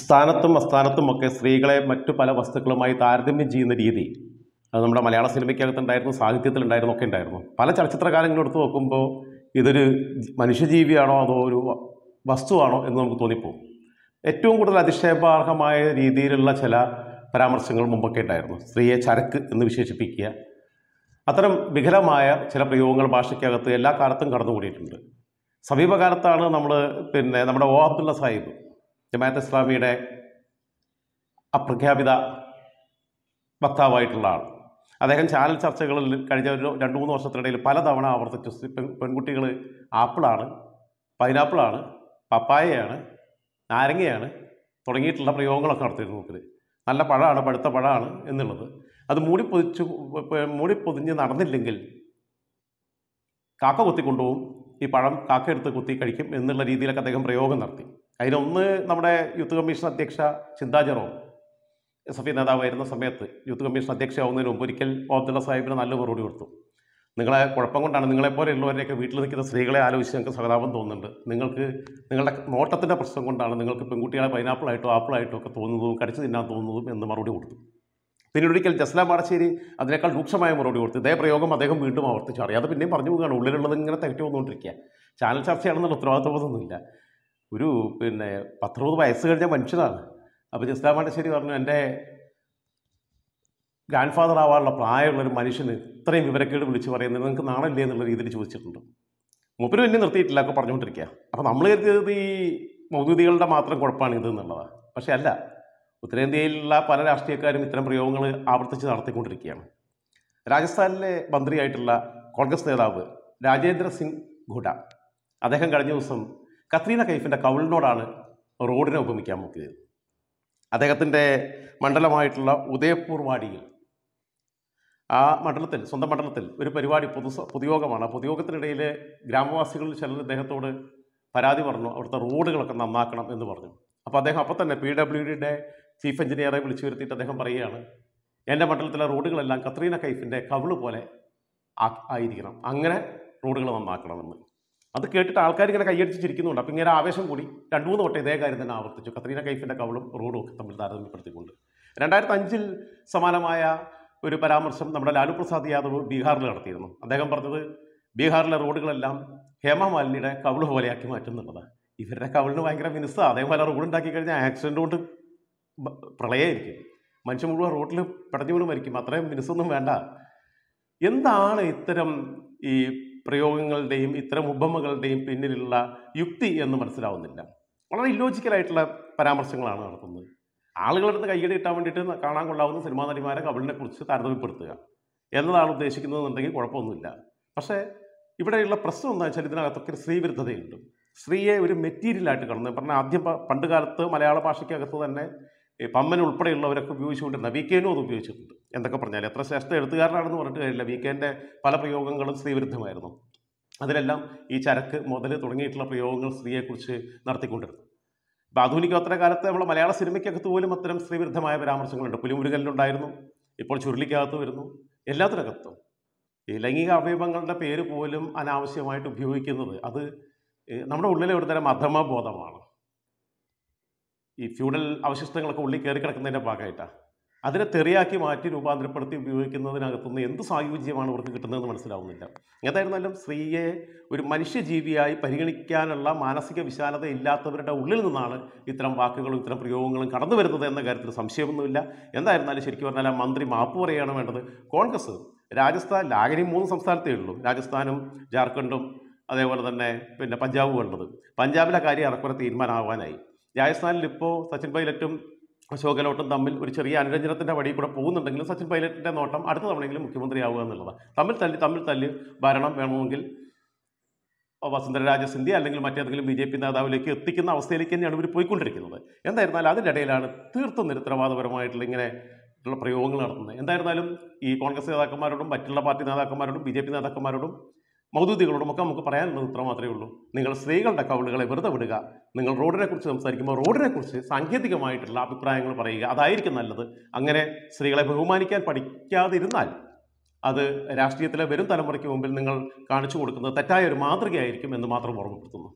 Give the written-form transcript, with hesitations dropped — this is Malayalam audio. സ്ഥാനത്തും അസ്ഥാനത്തുമൊക്കെ സ്ത്രീകളെ മറ്റു പല വസ്തുക്കളുമായി താരതമ്യം ചെയ്യുന്ന രീതി അത് നമ്മുടെ മലയാള സിനിമയ്ക്കകത്തുണ്ടായിരുന്നു, സാഹിത്യത്തിലുണ്ടായിരുന്നു, ഒക്കെ ഉണ്ടായിരുന്നു. പല ചലച്ചിത്രകാരങ്ങളെടുത്ത് നോക്കുമ്പോൾ ഇതൊരു മനുഷ്യജീവിയാണോ അതോ ഒരു വസ്തുവാണോ എന്ന് നമുക്ക് തോന്നിപ്പോകും. ഏറ്റവും കൂടുതൽ അതിക്ഷേപാർഹമായ രീതിയിലുള്ള ചില പരാമർശങ്ങൾ മുമ്പൊക്കെ ഉണ്ടായിരുന്നു. സ്ത്രീയെ ചരക്ക് എന്ന് വിശേഷിപ്പിക്കുക, അത്തരം വികലമായ ചില പ്രയോഗങ്ങൾ ഭാഷയ്ക്കകത്ത് എല്ലാ കാലത്തും കടന്നുകൂടിയിട്ടുണ്ട്. സമീപകാലത്താണ് നമ്മൾ നമ്മുടെ ഒ അബ്ദുള്ള സാഹിബ് ജമാഅത്ത് ഇസ്ലാമിയുടെ അപ്രഖ്യാപിത വക്താവായിട്ടുള്ള ആൾ, അദ്ദേഹം ചാനൽ ചർച്ചകളിൽ കഴിഞ്ഞ ഒരു 2-3 വർഷത്തിനിടയിൽ പലതവണ ആവർത്തിച്ചു പെൺകുട്ടികൾ ആപ്പിളാണ്, പൈനാപ്പിളാണ്, പപ്പായയാണ്, നാരങ്ങയാണ് തുടങ്ങിയിട്ടുള്ള പ്രയോഗങ്ങളൊക്കെ നടത്തിയിരുന്നു. നോക്കിൽ നല്ല പഴമാണ്, പഴുത്ത പഴമാണ് എന്നുള്ളത് അത് മൂടിപ്പൊതിഞ്ഞ് നടന്നില്ലെങ്കിൽ കാക്ക കൊത്തിക്കൊണ്ടുപോകും, ഈ പഴം കാക്ക എടുത്ത് കുത്തി കഴിക്കും എന്നുള്ള രീതിയിലൊക്കെ അദ്ദേഹം പ്രയോഗം നടത്തി. അതിനൊന്ന് നമ്മുടെ യൂത്ത് കമ്മീഷൻ അധ്യക്ഷ ചിന്താ ജെറോം എസ് എഫ് ഐ നേതാവായിരുന്ന സമയത്ത് യൂത്ത് കമ്മീഷൻ അധ്യക്ഷയാവുന്നതിന് മുമ്പ് ഒരിക്കൽ അബ്ദുള്ള സാഹിബിന് നല്ല മറുപടി കൊടുത്തു. നിങ്ങളെ കുഴപ്പം കൊണ്ടാണ്, നിങ്ങളെപ്പോലെയുള്ളവരെയൊക്കെ വീട്ടിൽ നിൽക്കുന്ന സ്ത്രീകളെ ആലോചിച്ച് ഞങ്ങൾക്ക് സഹതാപം തോന്നുന്നുണ്ട്. നിങ്ങളുടെ നോട്ടത്തിൻ്റെ പ്രശ്നം കൊണ്ടാണ് നിങ്ങൾക്ക് പെൺകുട്ടികളെ പൈനാപ്പിളായിട്ടോ ആപ്പിളായിട്ടോ ഒക്കെ തോന്നുന്നതും കടിച്ചു തിന്നാൻ തോന്നുന്നതും എന്ന് മറുപടി കൊടുത്തു. പിന്നീട് ഒരിക്കൽ ജസ്ല മാടശ്ശേരി അതിനേക്കാൾ രൂക്ഷമായ മറുപടി കൊടുത്തു. ഇതേ പ്രയോഗം അദ്ദേഹം വീണ്ടും ആവർത്തിച്ചു. അറിയാതെ പിന്നെയും പറഞ്ഞു പോവുകയാണ്, ഉള്ളിലുള്ളത് ഇങ്ങനെ തെറ്റി വന്നുകൊണ്ടിരിക്കുക. ചാനൽ ചർച്ചയാണെന്നുള്ള ഉത്തരവാദിത്വമൊന്നുമില്ല. ഒരു 10-20 വയസ്സ് കഴിഞ്ഞ മനുഷ്യനാണ്. അപ്പോൾ ജസ്ല മാടശ്ശേരി പറഞ്ഞു, എൻ്റെ ഗ്രാൻഡ് ഫാദർ ആവാനുള്ള പ്രായമുള്ളൊരു മനുഷ്യന് ഇത്രയും വിവരക്കേട് വിളിച്ച് പറയുന്നത് നിങ്ങൾക്ക് നാണല്ലേ എന്നുള്ള രീതിയിൽ ചോദിച്ചിട്ടുണ്ട്. മൂപ്പര് വലിയ നിർത്തിയിട്ടില്ല, ഒക്കെ പറഞ്ഞുകൊണ്ടിരിക്കുക. അപ്പോൾ നമ്മൾ കരുതിയത് ഈ മൗദൂദികളുടെ മാത്രം കുഴപ്പമാണ് ഇത് എന്നുള്ളതാണ്. പക്ഷേ അല്ല, ഉത്തരേന്ത്യയിലുള്ള പല രാഷ്ട്രീയക്കാരും ഇത്തരം പ്രയോഗങ്ങൾ ആവർത്തിച്ച് നടത്തിക്കൊണ്ടിരിക്കുകയാണ്. രാജസ്ഥാനിലെ മന്ത്രിയായിട്ടുള്ള കോൺഗ്രസ് നേതാവ് രാജേന്ദ്ര സിംഗ് ഘുഡ അദ്ദേഹം കഴിഞ്ഞ ദിവസം കത്രീന കൈഫിൻ്റെ കവിളിനോടാണ് റോഡിനെ ഉപമിക്കാൻ നോക്കിയത്. അദ്ദേഹത്തിൻ്റെ മണ്ഡലമായിട്ടുള്ള ഉദയപൂർ വാടിയിൽ, ആ മണ്ഡലത്തിൽ, സ്വന്തം മണ്ഡലത്തിൽ ഒരു പരിപാടി, പൊതുയോഗമാണ്. പൊതുയോഗത്തിനിടയിൽ ഗ്രാമവാസികളിൽ ചിലർ അദ്ദേഹത്തോട് പരാതി പറഞ്ഞു, അവിടുത്തെ റോഡുകളൊക്കെ നന്നാക്കണം എന്ന് പറഞ്ഞു. അപ്പോൾ അദ്ദേഹം അപ്പോൾ തന്നെ PWDയുടെ ചീഫ് എഞ്ചിനീയറെ വിളിച്ചു വരുത്തിയിട്ട് അദ്ദേഹം പറയുകയാണ്, എൻ്റെ മണ്ഡലത്തിലെ റോഡുകളെല്ലാം കത്രീന കൈഫിൻ്റെ കവിള് പോലെ ആയിരിക്കണം, അങ്ങനെ റോഡുകൾ നന്നാക്കണമെന്ന്. അത് കേട്ടിട്ട് ആൾക്കാർ ഇങ്ങനെ കൈയടിച്ച് ചിരിക്കുന്നുണ്ട്. അപ്പോൾ ഇങ്ങനെ ആവേശം കൂടി 2-3 വട്ടം ഇതേ കാര്യം തന്നെ ആവർത്തിച്ചു, കത്രീന കൈഫിൻ്റെ കവിളും റോഡും ഒക്കെ തമ്മിൽ താരതമ്യപ്പെടുത്തിക്കൊണ്ട്. 2005-ൽ സമാനമായ ഒരു പരാമർശം നമ്മുടെ ലാലു പ്രസാദ് യാദവ് ബീഹാറിൽ നടത്തിയിരുന്നു. അദ്ദേഹം പറഞ്ഞത് ബീഹാറിലെ റോഡുകളെല്ലാം ഹേമമാലിനിയുടെ കവിള് പോലെയാക്കി മാറ്റുന്നുള്ളത്. ഇവരുടെ കവിളിന് ഭയങ്കര മിനുസാണ്. അതേപോലെ റോഡുണ്ടാക്കി കഴിഞ്ഞാൽ ആക്സിഡൻ്റ് കൊണ്ട് പ്രളയമായിരിക്കും, മനുഷ്യൻ മുഴുവൻ റോഡിൽ പെടഞ്ഞു വീണ് മരിക്കും, അത്രയും മിനുസൊന്നും വേണ്ട. എന്താണ് ഇത്തരം ഈ പ്രയോഗങ്ങളുടെയും ഇത്തരം ഉപമകളുടെയും പിന്നിലുള്ള യുക്തി എന്ന് മനസ്സിലാവുന്നില്ല. വളരെ ഇല്ലോജിക്കലായിട്ടുള്ള പരാമർശങ്ങളാണ് നടത്തുന്നത്. ആളുകളടുത്ത് കയ്യടി കിട്ടാൻ വേണ്ടിയിട്ട് കാണാൻ കൊള്ളാവുന്ന സിനിമാ നടിമാരെ കവിളിനെ കുറിച്ച് താരതമ്യപ്പെടുത്തുക എന്നതാണ് ഉദ്ദേശിക്കുന്നതെന്നുണ്ടെങ്കിൽ കുഴപ്പമൊന്നുമില്ല. പക്ഷേ ഇവിടെയുള്ള പ്രശ്നം എന്താ വെച്ചാൽ ഇതിനകത്തൊക്കെ സ്ത്രീവിരുദ്ധതയുണ്ട്. സ്ത്രീയെ ഒരു മെറ്റീരിയലായിട്ട് കാണുന്നത് പറഞ്ഞാൽ ആദ്യം പണ്ട് കാലത്ത് മലയാള ഭാഷയ്ക്കകത്ത് തന്നെ പമ്മൻ ഉൾപ്പെടെയുള്ളവരൊക്കെ ഉപയോഗിച്ചുകൊണ്ടിരുന്ന വി കെനും അത് ഉപയോഗിച്ചിട്ടുണ്ട്. എന്തൊക്കെ പറഞ്ഞാൽ എത്ര ശ്രേഷ്ഠ എഴുത്തുകാരനാണെന്ന് പറഞ്ഞിട്ട് കാര്യമില്ല, വി കെൻ്റെ പല പ്രയോഗങ്ങളും സ്ത്രീവിരുദ്ധമായിരുന്നു. അതിലെല്ലാം ഈ ചരക്ക് മുതൽ തുടങ്ങിയിട്ടുള്ള പ്രയോഗങ്ങൾ സ്ത്രീയെക്കുറിച്ച് നടത്തിക്കൊണ്ടിരുന്നു. ഇപ്പോൾ ആധുനികോത്തര കാലത്ത് നമ്മൾ മലയാള സിനിമയ്ക്കകത്ത് പോലും അത്തരം സ്ത്രീവിരുദ്ധമായ പരാമർശങ്ങളുണ്ട്. പുലിമുരുകനിലുണ്ടായിരുന്നു, ഇപ്പോൾ ചുരുളിക്കകത്ത് വരുന്നു, എല്ലാത്തിനകത്തും ഈ ലൈംഗിക അവയവങ്ങളുടെ പേര് പോലും അനാവശ്യമായിട്ട് ഉപയോഗിക്കുന്നത് അത് നമ്മുടെ ഉള്ളിലെ ഒരു തരം അധമബോധമാണ്. ഈ ഫ്യൂഡൽ അവശിഷ്ടങ്ങളൊക്കെ ഉള്ളിൽ കയറി കിടക്കുന്നതിൻ്റെ ഭാഗമായിട്ടാണ് അതിനെ തെറിയാക്കി മാറ്റി രൂപാന്തരപ്പെടുത്തി ഉപയോഗിക്കുന്നതിനകത്തുനിന്ന് എന്ത് സായുജ്യമാണ് ഇവർക്ക് കിട്ടുന്നതെന്ന് മനസ്സിലാവുന്നില്ല. ഏതായിരുന്നാലും സ്ത്രീയെ ഒരു മനുഷ്യജീവിയായി പരിഗണിക്കാനുള്ള മാനസിക വിശാലത ഇല്ലാത്തവരുടെ ഉള്ളിൽ നിന്നാണ് ഇത്തരം വാക്കുകളും ഇത്തരം പ്രയോഗങ്ങളും കടന്നു വരുന്നത് എന്ന കാര്യത്തിൽ സംശയമൊന്നുമില്ല. എന്തായിരുന്നാലും ശരിക്കും പറഞ്ഞാൽ ആ മന്ത്രി മാപ്പ് പറയുകയാണ് വേണ്ടത്. കോൺഗ്രസ് രാജസ്ഥാനിൽ ആകെയും 3 സംസ്ഥാനത്തേ ഉള്ളൂ, രാജസ്ഥാനും ജാർഖണ്ഡും അതേപോലെ തന്നെ പഞ്ചാബും ഉള്ളത്. പഞ്ചാബിലെ കാര്യം ഏറെക്കുറെ തീരുമാനമാവാനായി. രാജസ്ഥാനിൽ ഇപ്പോൾ സച്ചിൻ പൈലറ്റും അശോക് ഗെലോട്ടും തമ്മിൽ ഒരു ചെറിയ അനുരഞ്ജനത്തിൻ്റെ വഴി കൂടെ പോകുന്നുണ്ടെങ്കിലും സച്ചിൻ പൈലറ്റിൻ്റെ നോട്ടം അടുത്ത തവണയെങ്കിലും മുഖ്യമന്ത്രിയാവുക എന്നുള്ളതാണ്. തമ്മിൽ തല്ലി ഭരണം വേണമെങ്കിൽ വസുന്ധരരാജ സിന്ധ്യ അല്ലെങ്കിൽ മറ്റേതെങ്കിലും BJP നേതാവിലേക്ക് എത്തിക്കുന്ന അവസ്ഥയിലേക്ക് തന്നെയാണ് ഇവർ പോയിക്കൊണ്ടിരിക്കുന്നത്. എന്തായിരുന്നാലും അതിനിടയിലാണ് തീർത്തും നിരുത്തരവാദപരമായിട്ടുള്ള ഇങ്ങനെയുള്ള പ്രയോഗങ്ങൾ നടത്തുന്നത്. എന്തായിരുന്നാലും ഈ കോൺഗ്രസ് നേതാക്കന്മാരോടും മറ്റുള്ള പാർട്ടി നേതാക്കന്മാരോടും BJP നേതാക്കന്മാരോടും മൗദൂദികളോടുമൊക്കെ നമുക്ക് പറയാനുള്ളത് ഇത്ര മാത്രമേ ഉള്ളൂ. നിങ്ങൾ സ്ത്രീകളുടെ കവിളുകളെ വെറുതെ വിടുക. നിങ്ങൾ റോഡിനെക്കുറിച്ച് സംസാരിക്കുമ്പോൾ റോഡിനെക്കുറിച്ച് സാങ്കേതികമായിട്ടുള്ള അഭിപ്രായങ്ങൾ പറയുക, അതായിരിക്കും നല്ലത്. അങ്ങനെ സ്ത്രീകളെ ബഹുമാനിക്കാൻ പഠിക്കാതിരുന്നാൽ അത് രാഷ്ട്രീയത്തിലെ വരും തലമുറയ്ക്ക് മുമ്പിൽ നിങ്ങൾ കാണിച്ചു കൊടുക്കുന്നത് തെറ്റായ ഒരു മാതൃകയായിരിക്കും എന്ന് മാത്രം ഓർമ്മപ്പെടുത്തുന്നു.